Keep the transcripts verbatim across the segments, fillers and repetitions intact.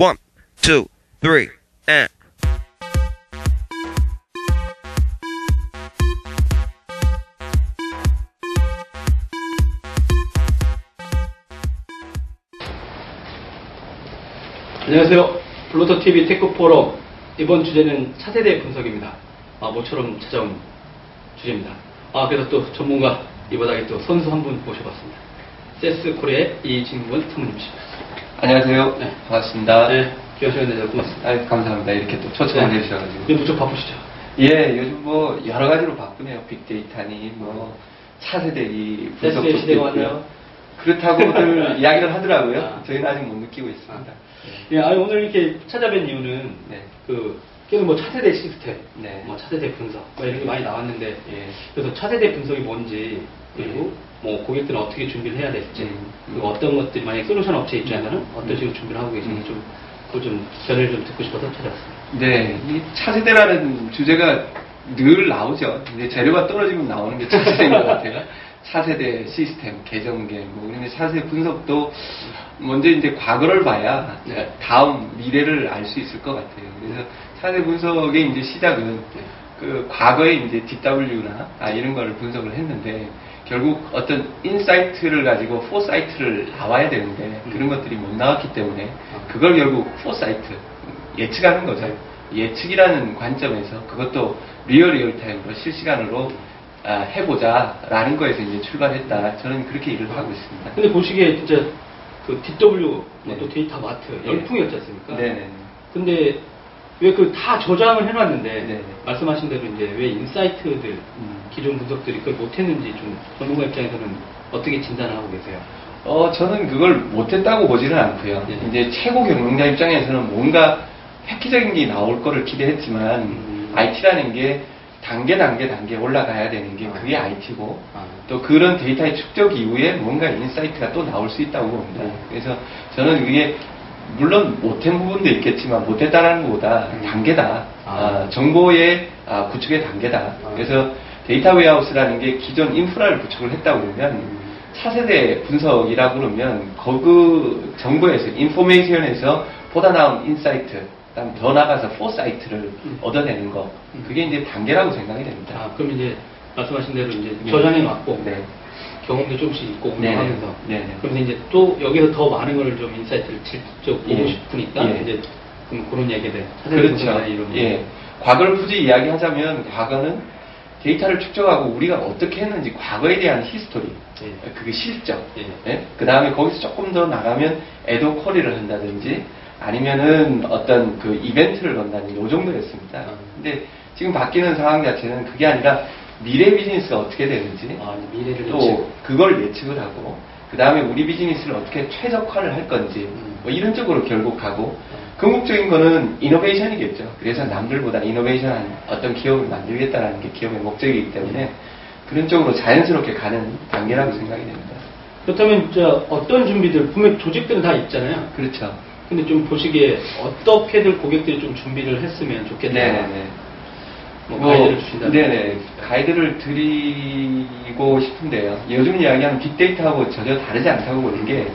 원, 투, 쓰리, 앤. 안녕하세요. 블로터티비 테크포럼. 이번 주제는 차세대 분석입니다. 아, 모처럼 찾아온 주제입니다. 아, 그래서 또 전문가, 이 바닥에 또 선수 한 분 모셔봤습니다. 세스 코리아의 이진권 사모님이십니다. 안녕하세요. 네. 반갑습니다. 네. 귀한 시간 내주셔서 고맙습니다. 아, 감사합니다. 이렇게 또 초청을 네. 해주셔가지고. 네, 무척 바쁘시죠? 예, 요즘 뭐 여러 가지로 바쁘네요. 빅데이터니, 뭐, 차세대, 이 분석. 세스의 시대가 왔나요? 그렇다고들 이야기를 하더라고요. 아. 저희는 아직 못 느끼고 있습니다. 예, 아니, 오늘 이렇게 찾아뵌 이유는, 네. 그, 계속 뭐 차세대 시스템, 네. 뭐 차세대 분석, 뭐 이런 게 많이 나왔는데, 예. 그래서 차세대 분석이 뭔지, 그리고 예. 뭐 고객들은 어떻게 준비를 해야 될지, 음. 그리고 어떤 것들이, 만약에 솔루션 업체 입장에서는 음. 어떤 식으로 준비를 하고 계신지, 음. 좀, 그걸 좀 견해를 좀 듣고 싶어서 찾아왔습니다. 네, 이 차세대라는 주제가 늘 나오죠. 이제 재료가 떨어지면 나오는 게 차세대인 것 같아요. 차세대 시스템, 개정계, 뭐, 우리는 차세대 분석도 먼저 이제 과거를 봐야 네. 다음 미래를 알 수 있을 것 같아요. 그래서 차세대 분석의 이제 시작은 네. 그 과거에 이제 디더블유나 아, 이런 거를 분석을 했는데 결국 어떤 인사이트를 가지고 포사이트를 나와야 되는데 음. 그런 것들이 못 나왔기 때문에 그걸 결국 포사이트, 예측하는 거죠. 예측이라는 관점에서 그것도 리얼 리얼타임으로 실시간으로 아, 해보자 라는 거에서 이제 출발했다. 저는 그렇게 일을 하고 있습니다. 근데 보시기에 진짜 그 디더블유 네. 또 데이터 마트 열풍이었지 않습니까? 네네. 근데 왜 그 다 저장을 해놨는데 네네. 말씀하신 대로 이제 왜 인사이트들 음. 기존 분석들이 그걸 못했는지 좀 전문가 입장에서는 어떻게 진단을 하고 계세요? 어 저는 그걸 못했다고 보지는 않고요. 네네. 이제 최고 경영자 입장에서는 뭔가 획기적인 게 나올 거를 기대했지만 음. 아이티라는 게 단계 단계 단계 올라가야 되는 게 그게 아이티고 아, 네. 또 그런 데이터의 축적 이후에 뭔가 인사이트가 또 나올 수 있다고 봅니다. 네. 그래서 저는 그게 물론 못된 부분도 있겠지만 못했다라는 것보다 네. 단계다. 아, 아, 정보의 아, 구축의 단계다. 아, 그래서 데이터 웨어하우스라는 게 기존 인프라를 구축을 했다고 그러면 음. 차세대 분석이라고 그러면 그 정보에서 인포메이션에서 보다 나은 인사이트 그다음 더 나가서 포사이트를 음. 얻어내는 거 그게 이제 단계라고 생각이 됩니다. 아, 그럼 이제 말씀하신 대로 이제 네. 저장해 놨고 네. 경험도 조금씩 있고 운영하면서 네. 네. 그러면서 이제 또 여기서 더 많은 걸 좀 인사이트를 직접 보고 예. 싶으니까 예. 이제 그럼 그런 얘기들 그렇죠. 이런 예. 과거를 굳이 이야기하자면 과거는 데이터를 축적하고 우리가 어떻게 했는지 과거에 대한 히스토리 예. 그게 실적 예. 예? 그 다음에 거기서 조금 더 나가면 애도 쿼리를 한다든지 아니면은 어떤 그 이벤트를 건다는 요 정도였습니다. 근데 지금 바뀌는 상황 자체는 그게 아니라 미래 비즈니스가 어떻게 되는지 아, 미래를 또 예측. 그걸 예측을 하고 그 다음에 우리 비즈니스를 어떻게 최적화를 할 건지 음. 뭐 이런 쪽으로 결국 가고 음. 궁극적인 거는 이노베이션이겠죠. 그래서 남들보다 이노베이션한 어떤 기업을 만들겠다는 게 기업의 목적이기 때문에 음. 그런 쪽으로 자연스럽게 가는 단계라고 생각이 됩니다. 그렇다면 이제 어떤 준비들 분명 조직들은 다 있잖아요. 그렇죠. 근데 좀 보시기에 어떻게들 고객들이 좀 준비를 했으면 좋겠다. 네네. 뭐 가이드를 주신다면. 네네. 가이드를 드리고 싶은데요. 요즘 이야기하는 빅데이터하고 전혀 다르지 않다고 보는 게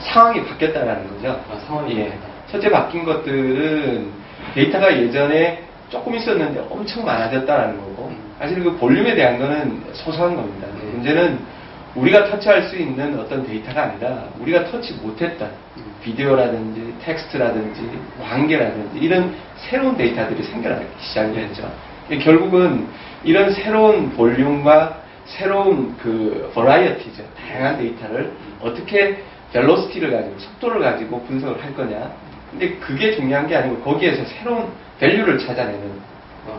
상황이 바뀌었다라는 거죠. 아, 상황이. 예. 첫째 바뀐 것들은 데이터가 예전에 조금 있었는데 엄청 많아졌다라는 거고 사실 그 볼륨에 대한 거는 소소한 겁니다. 네. 문제는 우리가 터치할 수 있는 어떤 데이터가 아니라 우리가 터치 못했던 비디오라든지 텍스트라든지 관계라든지 이런 새로운 데이터들이 생겨나기 시작했죠. 결국은 이런 새로운 볼륨과 새로운 그 버라이어티죠. 다양한 데이터를 어떻게 벨로시티를 가지고 속도를 가지고 분석을 할 거냐. 근데 그게 중요한 게 아니고 거기에서 새로운 밸류를 찾아내는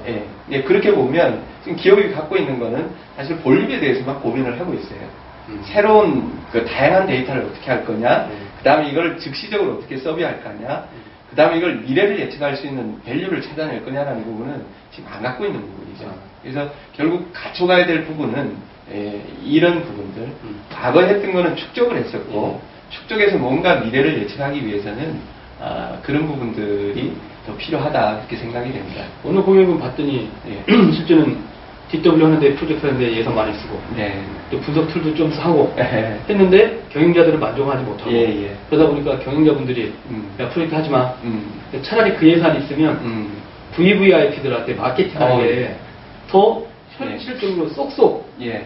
예, 예, 그렇게 보면 지금 기업이 갖고 있는 거는 사실 볼륨에 대해서만 고민을 하고 있어요. 음. 새로운 그 다양한 데이터를 어떻게 할 거냐, 음. 그 다음에 이걸 즉시적으로 어떻게 서비할 거냐, 음. 그 다음에 이걸 미래를 예측할 수 있는 밸류를 찾아낼 거냐라는 부분은 지금 안 갖고 있는 부분이죠. 음. 그래서 결국 갖춰가야 될 부분은 예, 이런 부분들, 음. 과거에 했던 거는 축적을 했었고 음. 축적에서 뭔가 미래를 예측하기 위해서는 아, 그런 부분들이 음. 필요하다 이렇게 생각이 됩니다. 오늘 공연을 봤더니 예. 실제는 디더블유 하는데 프로젝트 하는데 예산 많이 쓰고 네. 또 분석 툴도 좀 사고 네. 했는데 경영자들은 만족하지 못하고 예, 예. 그러다 보니까 경영자분들이 음. 야 프로젝트 하지 마. 음. 차라리 그 예산이 있으면 음. 브이브이아이피들한테 마케팅하는 게 더 현실적으로 예. 쏙쏙 예.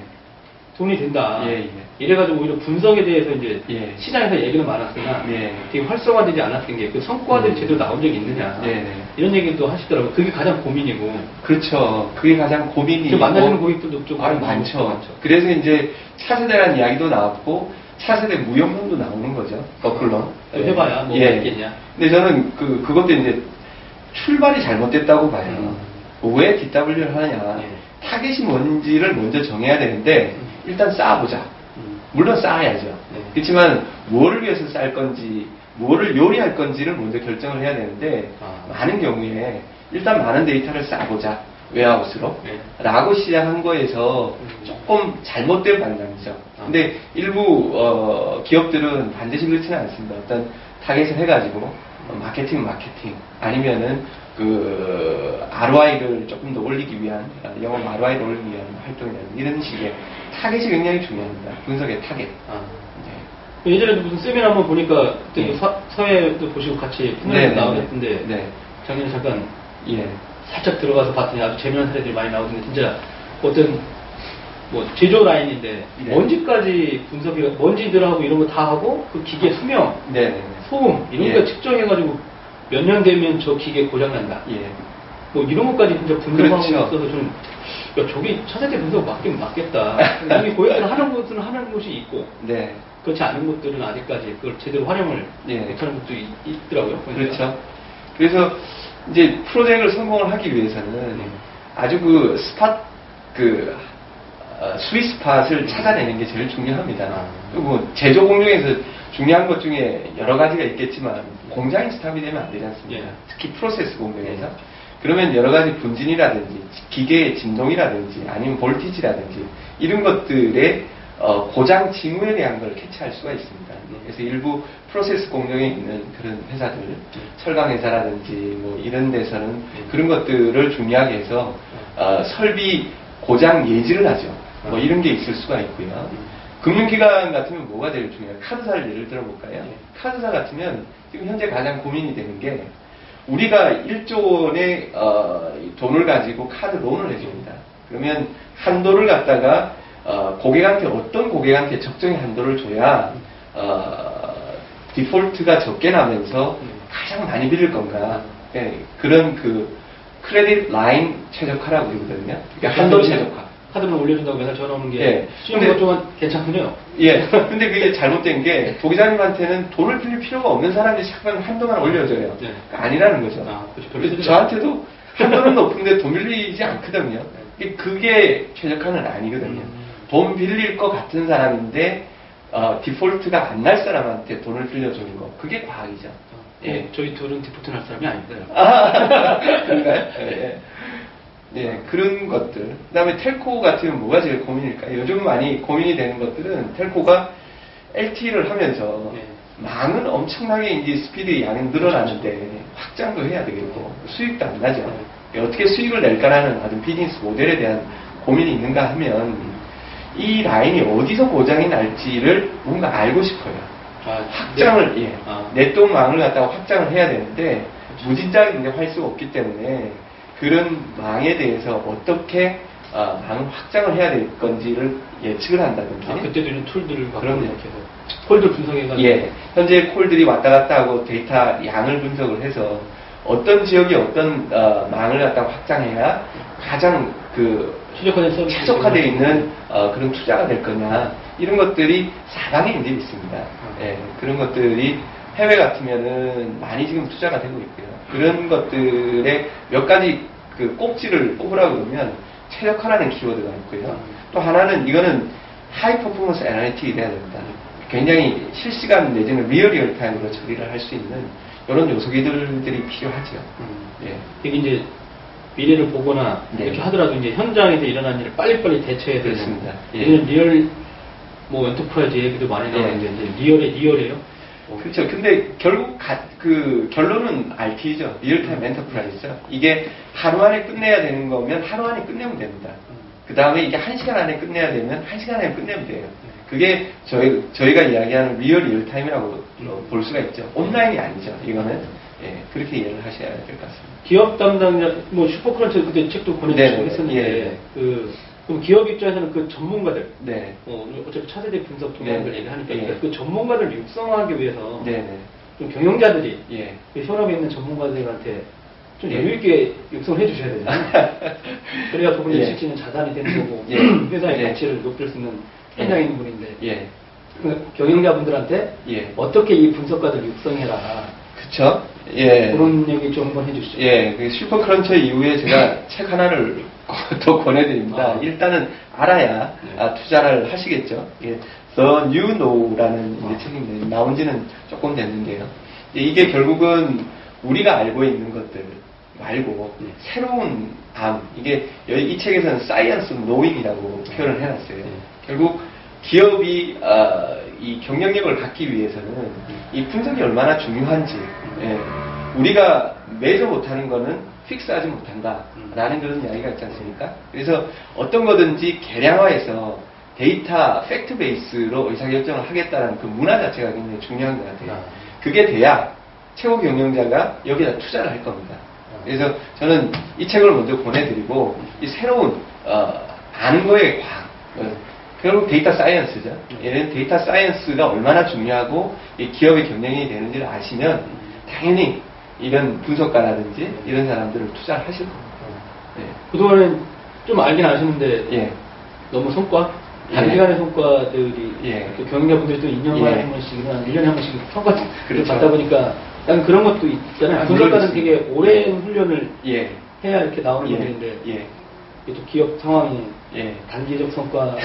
돈이 된다. 예, 예. 이래가지고 오히려 분석에 대해서 이제 예. 시장에서 얘기는 많았으나 예. 되게 활성화되지 않았던 게 그 성과들이 음. 제대로 나온 적이 있느냐 예. 이런 얘기도 하시더라고요. 그게 가장 고민이고. 그렇죠. 그게 가장 고민이고. 만나시는 고객들도 좀 많죠. 많죠. 그래서 이제 차세대라는 이야기도 나왔고 차세대 무역론도 나오는 거죠. 거꾸로. 예. 해봐야 뭐가 예. 있겠냐. 근데 저는 그, 그것도 이제 출발이 잘못됐다고 봐요. 음. 왜 디더블유를 하느냐. 예. 타겟이 뭔지를 먼저 정해야 되는데 음. 일단 쌓아보자. 음. 물론 쌓아야죠. 네. 그렇지만 뭐를 위해서 쌓을 건지, 뭐를 요리할 건지를 먼저 결정을 해야 되는데 아. 많은 경우에 일단 많은 데이터를 쌓아보자. 웨어하우스로. 네. 라고 시작한 거에서 음. 조금 잘못된 판단이죠. 아. 근데 일부 어, 기업들은 반드시 그렇지는 않습니다. 일단 타겟을 해가지고 어, 마케팅 마케팅 아니면은 그 알오아이를 조금 더 올리기 위한 영업 알오아이를 올리기 위한 활동이라는 이런 식의 타겟이 굉장히 중요합니다. 분석의 타겟. 아, 네. 예전에도 무슨 세미나 한번 보니까 그때 네. 서, 서해도 보시고 같이 풍년도 나오셨던데 네. 작년에 잠깐 예. 살짝 들어가서 봤더니 아주 재미난 사례들이 많이 나오던데 진짜 어떤 뭐 제조 라인인데 네. 먼지까지 분석이 먼지들하고 이런 거 다 하고 그 기계 수명, 네, 네. 소음 이런 거 예. 측정해가지고 몇 년 되면 저 기계 고장난다. 예. 뭐 이런 것까지 진짜 분석하고 있어서 좀 야, 저기 차세대 분석 맞긴 맞겠다. 이미 고객들 하는 것들은 하는 곳이 있고 네. 그렇지 않은 것들은 아직까지 그걸 제대로 활용을 예. 못하는 것도 있, 있더라고요. 그렇죠. 그러니까. 그래서 이제 프로젝트를 성공을 하기 위해서는 네. 아주 그 스팟 그 어, 스윗스팟을 찾아내는 게 제일 중요합니다. 아. 그리고 제조 공정에서 중요한 것 중에 여러 가지가 있겠지만 공장이 스탑이 되면 안 되지 않습니까? 예. 특히 프로세스 공정에서. 예. 그러면 여러 가지 분진이라든지 기계의 진동이라든지 아니면 볼티지라든지 이런 것들의 어 고장 징후에 대한 걸 캐치할 수가 있습니다. 그래서 일부 프로세스 공정에 있는 그런 회사들, 철강 회사라든지 뭐 이런 데서는 그런 것들을 중요하게 해서 어 설비 고장 예지를 하죠. 뭐 이런 게 있을 수가 있고요. 금융기관 같으면 뭐가 제일 중요해요? 카드사를 예를 들어볼까요? 카드사 같으면 지금 현재 가장 고민이 되는 게 우리가 일조 원의 어, 돈을 가지고 카드 론을 해줍니다. 그러면 한도를 갖다가 어, 고객한테 어떤 고객한테 적정의 한도를 줘야 어, 디폴트가 적게 나면서 가장 많이 빌릴 건가 네, 그런 그 크레딧 라인 최적화라고 그러거든요. 그러니까 한도 최적화. 카드를 올려준다고 맨날 전화 오는 게 예. 수익 것 동안 괜찮군요. 예. 근데 그게 잘못된 게 도기자님한테는 돈을 빌릴 필요가 없는 사람이 잠깐 한동안 올려줘요. 네. 그러니까 아니라는 거죠. 아, 그렇죠. 저한테도 한도는 높은데 돈 빌리지 않거든요. 그게 최적화는 아니거든요. 음. 돈 빌릴 것 같은 사람인데 어, 디폴트가 안 날 사람한테 돈을 빌려주는 거 그게 과학이죠. 아, 예. 저희 둘은 디폴트 날 사람이 아닙니다. 아, 그런가요? 예. 네, 그런 것들. 그 다음에 텔코 같으면 뭐가 제일 고민일까요? 요즘 많이 고민이 되는 것들은 텔코가 엘티이를 하면서 네. 망은 엄청나게 이제 스피드 양이 늘어나는데 그렇죠. 확장도 해야 되겠고 수익도 안 나죠. 네. 어떻게 수익을 낼까라는 아주 비즈니스 모델에 대한 고민이 있는가 하면 이 라인이 어디서 고장이 날지를 뭔가 알고 싶어요. 아, 확장을, 네. 예. 아. 냈던 망을 갖다가 확장을 해야 되는데 그렇죠. 무진장이 이제 할 수가 없기 때문에 그런 망에 대해서 어떻게 어, 망 확장을 해야 될 건지를 예측을 한다든지. 아, 그때도 이런 툴들을 그런 이렇게 콜들 분석해가지고. 예, 현재 콜들이 왔다 갔다 하고 데이터 양을 분석을 해서 어떤 지역이 어떤 어, 망을 갖다 확장해야 가장 그 최적화되어 있는 어, 그런 투자가 될 거냐 이런 것들이 사방에 이제 있습니다. 아. 예, 그런 것들이 해외 같으면은 많이 지금 투자가 되고 있고요. 그런 것들의 몇 가지 그 꼭지를 뽑으라고 그러면 최적화라는 키워드가 있고요. 또 하나는 이거는 하이 퍼포먼스 애널리틱이 돼야 됩니다. 굉장히 실시간 내지는 리얼 리얼 타임으로 처리를 할 수 있는 이런 요소들이 필요하죠. 음. 예. 되게 이제 미래를 보거나 네. 이렇게 하더라도 이제 현장에서 일어난 일을 빨리빨리 대처해야 되겠습니다. 이런 예. 리얼 뭐 엔터프라이즈 얘기도 많이 나오는데 예. 이제 리얼에 리얼이에요. 그렇죠. 근데 결국 가, 그 결론은 알티이죠. 리얼타임 엔터프라이즈죠. 이게 하루 안에 끝내야 되는 거면 하루 안에 끝내면 됩니다. 그 다음에 이게 한 시간 안에 끝내야 되면 한 시간 안에 끝내면 돼요. 그게 저희, 저희가 이야기하는 리얼 리얼타임이라고 볼 수가 있죠. 온라인이 아니죠. 이거는. 예, 그렇게 이해를 하셔야 될 것 같습니다. 기업 담당자, 뭐 슈퍼크런처 그때 책도 보내주시고 했었는데, 예. 그, 그럼 기업 입장에서는 그 전문가들, 네. 어, 어차피 차세대 분석 동향을 얘기하니까, 예. 그 전문가를 육성하기 위해서 네네. 좀 경영자들이, 예. 그 현업에 있는 전문가들한테 좀 여유있게 육성을 해주셔야 되잖아요. 그래야 그분이 예. 지키는 자산이 되는 거고, 예. 회사의 예. 가치를 높일 수 있는 현장에 예. 있는 분인데, 예. 그 경영자분들한테 예. 어떻게 이 분석가들 육성해라. 그쵸? 예. 그런 얘기 좀 한번 해주시죠. 예. 그 슈퍼크런처 이후에 제가 책 하나를 더 권해드립니다. 아. 일단은 알아야 네. 아, 투자를 하시겠죠. 예. The New Know라는 아. 책인데, 나온 지는 조금 됐는데요. 이게 결국은 우리가 알고 있는 것들 말고, 네. 새로운 암, 이게, 여기 이 책에서는 Science of Knowing이라고 표현을 해놨어요. 네. 결국 기업이, 어, 이 경영력을 갖기 위해서는 이 분석이 얼마나 중요한지, 예, 우리가 매저 못하는 거는 픽스하지 못한다라는 그런 이야기가 있지 않습니까? 그래서 어떤 거든지 개량화해서 데이터 팩트 베이스로 의사결정을 하겠다는 그 문화 자체가 굉장히 중요한 것 같아요. 그게 돼야 최고 경영자가 여기다 투자를 할 겁니다. 그래서 저는 이 책을 먼저 권해드리고 이 새로운 어, 아는 거에 과학, 결국 데이터 사이언스죠. 얘는 데이터 사이언스가 얼마나 중요하고 이 기업의 경영이 되는지를 아시면 당연히 이런 분석가라든지 이런 사람들을 투자를 하실 겁니다. 네. 그동안은 좀 알긴 아시는데 예. 너무 성과? 단기간의 예. 성과들이 예. 또 경영자분들이 또 이 년만에 예. 한 번씩, 한 일 년에 한 번씩 성과 그렇죠. 받다 보니까 약간 그런 것도 있잖아요. 분석가는 되게 오랜 예. 훈련을 예. 해야 이렇게 나오는 예. 분들인데 예. 또 기업 상황이 예. 단기적 성과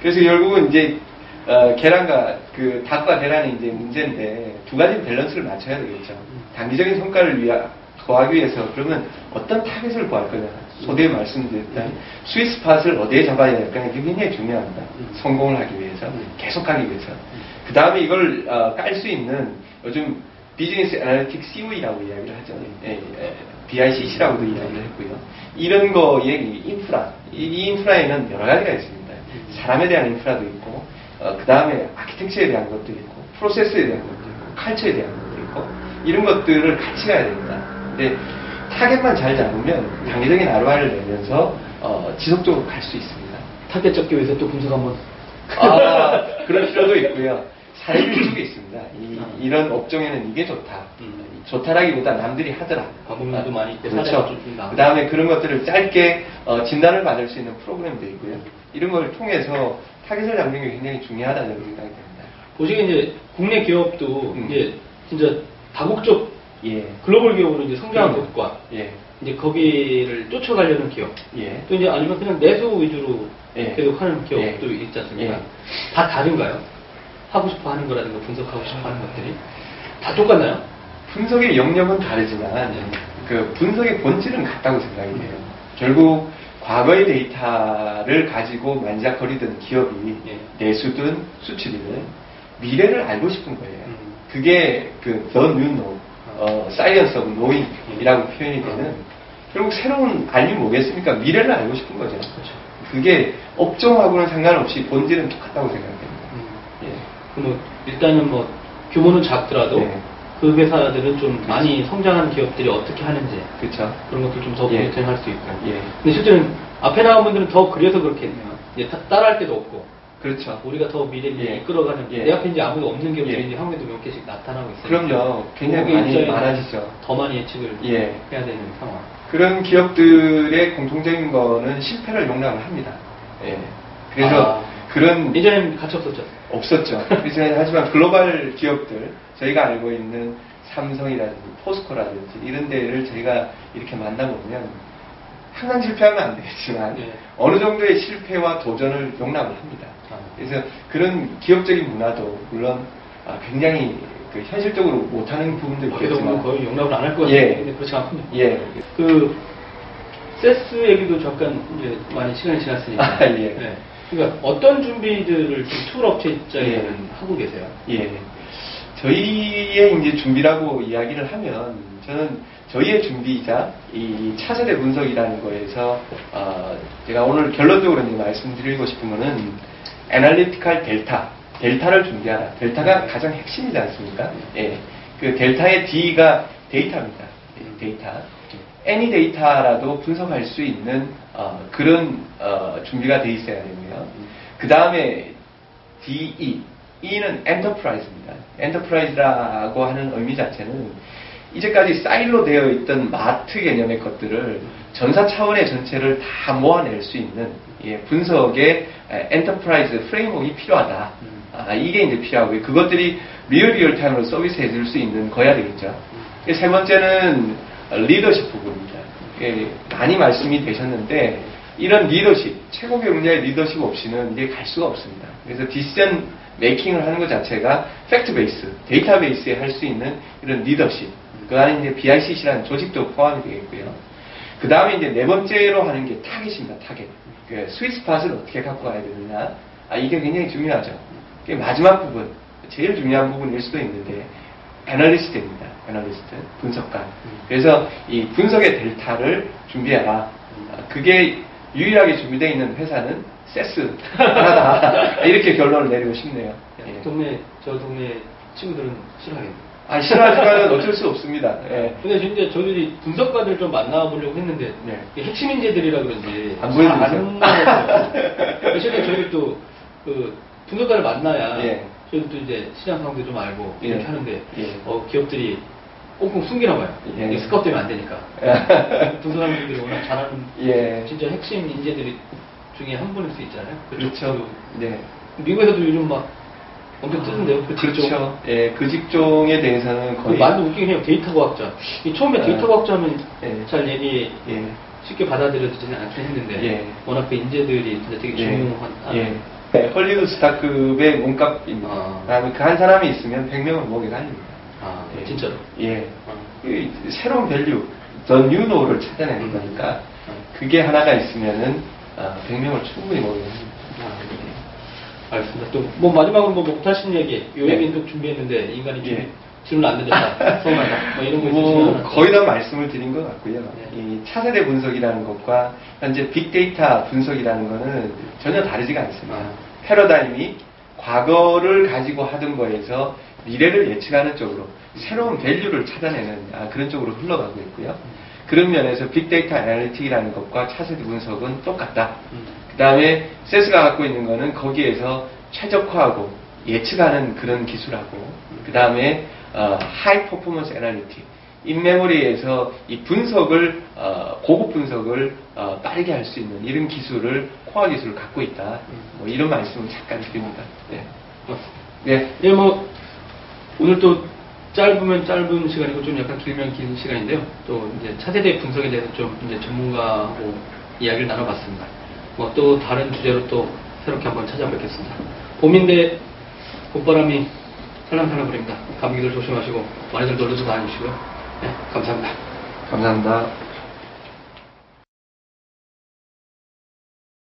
그래서 결국은 이제 어, 계란과 그 닭과 계란이 이제 문제인데 두 가지 밸런스를 맞춰야 되겠죠. 음. 단기적인 성과를 위하, 구하기 위해서 그러면 어떤 타겟을 구할 거냐. 소대에 말씀드렸던 음. 스윗스팟을 어디에 잡아야 될까 이게 굉장히 중요합니다. 음. 성공을 하기 위해서 음. 계속하기 위해서 음. 그 다음에 이걸 어, 깔 수 있는 요즘 비즈니스 애널리틱 씨오이라고 이야기를 하죠. 음. 예, 예. 비아이씨씨라고도 이야기를 했고요. 이런 거에 인프라, 이, 이 인프라에는 여러 가지가 있습니다. 사람에 대한 인프라도 있고, 어, 그 다음에 아키텍처에 대한 것도 있고, 프로세스에 대한 것도 있고, 칼처에 대한 것도 있고, 이런 것들을 같이 가야 됩니다. 근데 타겟만 잘 잡으면 장기적인 알바를 내면서 어, 지속적으로 갈 수 있습니다. 타겟 잡기 위해서 또 분석 한번. 아, 그런 필요도 있고요. 사례를 주고 있습니다. 이, 아. 이런 업종에는 이게 좋다. 음. 좋다라기보다 남들이 하더라. 방법론도 아, 많이 있고 그렇죠. 그 다음에 그런 것들을 짧게 어, 진단을 받을 수 있는 프로그램도 있고요. 이런 걸 통해서 타겟을 잡는 게 굉장히 중요하다는 생각이 듭니다. 보시기에 이제 국내 기업도 음. 이제 진짜 다국적 예. 글로벌 기업으로 이제 성장한 그럼요. 것과 예. 이제 거기를 쫓아가려는 기업 예. 또 이제 아니면 그냥 내수 위주로 예. 계속 하는 기업도 예. 있지 않습니까? 예. 다 다른가요? 하고 싶어 하는 거라든가 분석하고 싶어 하는 것들이 다 똑같나요? 분석의 영역은 다르지만 그 분석의 본질은 같다고 생각이 돼요. 음. 결국 과거의 데이터를 가지고 만작거리던 기업이 예. 내수든 수출이든 미래를 알고 싶은 거예요. 음. 그게 그 The New Know, 어, Science of Knowing 이라고 표현이 되는 음. 결국 새로운 알림 뭐겠습니까? 미래를 알고 싶은 거죠. 그렇죠. 그게 업종하고는 상관없이 본질은 똑같다고 생각해요. 뭐 일단은 뭐 규모는 작더라도 네. 그 회사들은 좀 그치. 많이 성장한 기업들이 어떻게 하는지 그쵸. 그런 것들 좀 더 모니터링할 수 있고 예. 근데 실제는 앞에 나온 분들은 더 그래서 그렇겠네요. 이제 따라할 데도 없고 그렇죠. 우리가 더 미래를 예. 이끌어가는 예. 내 앞에 이제 아무도 없는 기업들이 이제 예. 한 개도 몇 개씩 나타나고 있어요. 그럼요. 굉장히 많이 많아지죠. 더 많이 예측을 예. 해야 되는 상황. 그런 기업들의 공통적인 거는 실패를 용납을 합니다. 예. 그래서 아. 그런 예전에는 같이 없었죠. 없었죠. 하지만 글로벌 기업들 저희가 알고 있는 삼성이라든지 포스코라든지 이런 데를 저희가 이렇게 만나보면 항상 실패하면 안 되겠지만 네. 어느 정도의 실패와 도전을 용납을 합니다. 아. 그래서 그런 기업적인 문화도 물론 굉장히 그 현실적으로 못하는 부분도 있겠지만 거의 용납을 안 할 것 같아요. 예. 근데 그렇지 않군요. 예. 그 세스 얘기도 잠깐 이제 많이 시간이 지났으니까. 아, 예. 네. 그러니까 어떤 준비들을 툴 업체 입장에는 예. 하고 계세요? 예. 저희의 이제 준비라고 이야기를 하면 저는 저희의 준비이자 이 차세대 분석이라는 거에서 어 제가 오늘 결론적으로 이제 말씀드리고 싶은 거는 애널리티컬 델타, 델타를 준비하라. 델타가 가장 핵심이지 않습니까? 예. 그 델타의 D가 데이터입니다. 데이터. Any 데이터라도 분석할 수 있는 어 그런 어 준비가 돼 있어야 되고요. 그 다음에 디 이. E는 엔터프라이즈입니다. 엔터프라이즈라고 하는 의미 자체는 이제까지 사일로 되어 있던 마트 개념의 것들을 전사 차원의 전체를 다 모아낼 수 있는 예, 분석의 엔터프라이즈 프레임워크가 필요하다. 아, 이게 이제 필요하고요. 그것들이 리얼 리얼 타임으로 서비스해 줄 수 있는 거야 되겠죠. 세 번째는 리더십 부분입니다. 예, 많이 말씀이 되셨는데 이런 리더십, 최고의 분야의 리더십 없이는 이제 갈 수가 없습니다. 그래서 디시전 메이킹을 하는 것 자체가 팩트 베이스, 데이터 베이스에 할 수 있는 이런 리더십. 그 안에 이제 비 아이 씨 씨라는 조직도 포함이 되겠고요. 그 다음에 이제 네 번째로 하는 게 타겟입니다, 타겟. 그 스윗스팟을 어떻게 갖고 가야 되느냐. 아, 이게 굉장히 중요하죠. 그게 마지막 부분, 제일 중요한 부분일 수도 있는데, 애널리스트입니다, 애널리스트. 분석가. 그래서 이 분석의 델타를 준비해라. 그게 유일하게 준비되어 있는 회사는 세스 하나다. 이렇게 결론을 내리고 싶네요. 예. 동네, 저 동네 친구들은 싫어하겠네요. 아, 싫어하지만은 어쩔 수 없습니다. 예. 근데 진짜 저들이 분석가들 좀 만나보려고 했는데, 네. 핵심 인재들이라 그런지. 안 보여주세요. 실은 저희가 또, 그, 분석가를 만나야, 예. 저희도 이제 시장 상황도 좀 알고, 예. 이렇게 하는데, 예. 어, 기업들이 꽁꽁 숨기나 봐요. 예. 스카웃 되면 안 되니까. 분석하는 분들이 워낙 잘하는, 예. 진짜 핵심 인재들이 중에 한 분일 수 있잖아요. 그렇죠. 네. 미국에서도 요즘 막, 엄청 뜨는데요. 그 직종. 그렇죠. 예, 그 직종에 대해서는 거의. 말도 웃기긴 해요. 데이터 과학자. 이 처음에 아, 데이터 과학자면 예. 잘 얘기 예. 쉽게 받아들여지지는 않긴 했는데 예. 워낙 그 인재들이 진짜 되게 중요한. 예. 예. 네, 헐리우드 스타급의 몸값입니다. 아. 그 한 사람이 있으면 백 명을 모으긴 합니다. 아, 예. 진짜로? 예. 아. 새로운 밸류, The New Know를 찾아내는 음. 거니까 아. 그게 하나가 있으면은 아, 백 명을 충분히 모으긴 합니다. 아. 알겠습니다. 또, 뭐, 마지막으로 뭐, 목타신 얘기, 요약인도 네. 준비했는데, 인간이 좀, 네. 질문 안 드렸다. 서운하다. 뭐, 이런 거 뭐, 거의 다 말씀을 드린 것 같고요. 네. 이 차세대 분석이라는 것과, 현재 빅데이터 분석이라는 거는 전혀 다르지가 않습니다. 아. 패러다임이 과거를 가지고 하던 거에서 미래를 예측하는 쪽으로, 새로운 밸류를 찾아내는 아, 그런 쪽으로 흘러가고 있고요. 그런 면에서 빅데이터 애널리틱이라는 것과 차세대 분석은 똑같다. 음. 그 다음에 세스가 갖고 있는 거는 거기에서 최적화하고 예측하는 그런 기술하고 그 다음에 어, 하이 퍼포먼스 애널리틱 인메모리에서 이 분석을 어, 고급 분석을 어, 빠르게 할 수 있는 이런 기술을 코어 기술을 갖고 있다. 뭐 이런 말씀을 잠깐 드립니다. 네. 네. 예, 뭐 오늘 또 짧으면 짧은 시간이고 좀 약간 길면 긴 시간인데요. 또 이제 차세대 분석에 대해서 좀 이제 전문가하고 이야기를 나눠봤습니다. 뭐 또 다른 주제로 또 새롭게 한번 찾아뵙겠습니다. 봄인데 봄바람이 살랑살랑 부립니다. 감기들 조심하시고 많이들 놀러서 다니시고요. 네, 감사합니다. 감사합니다.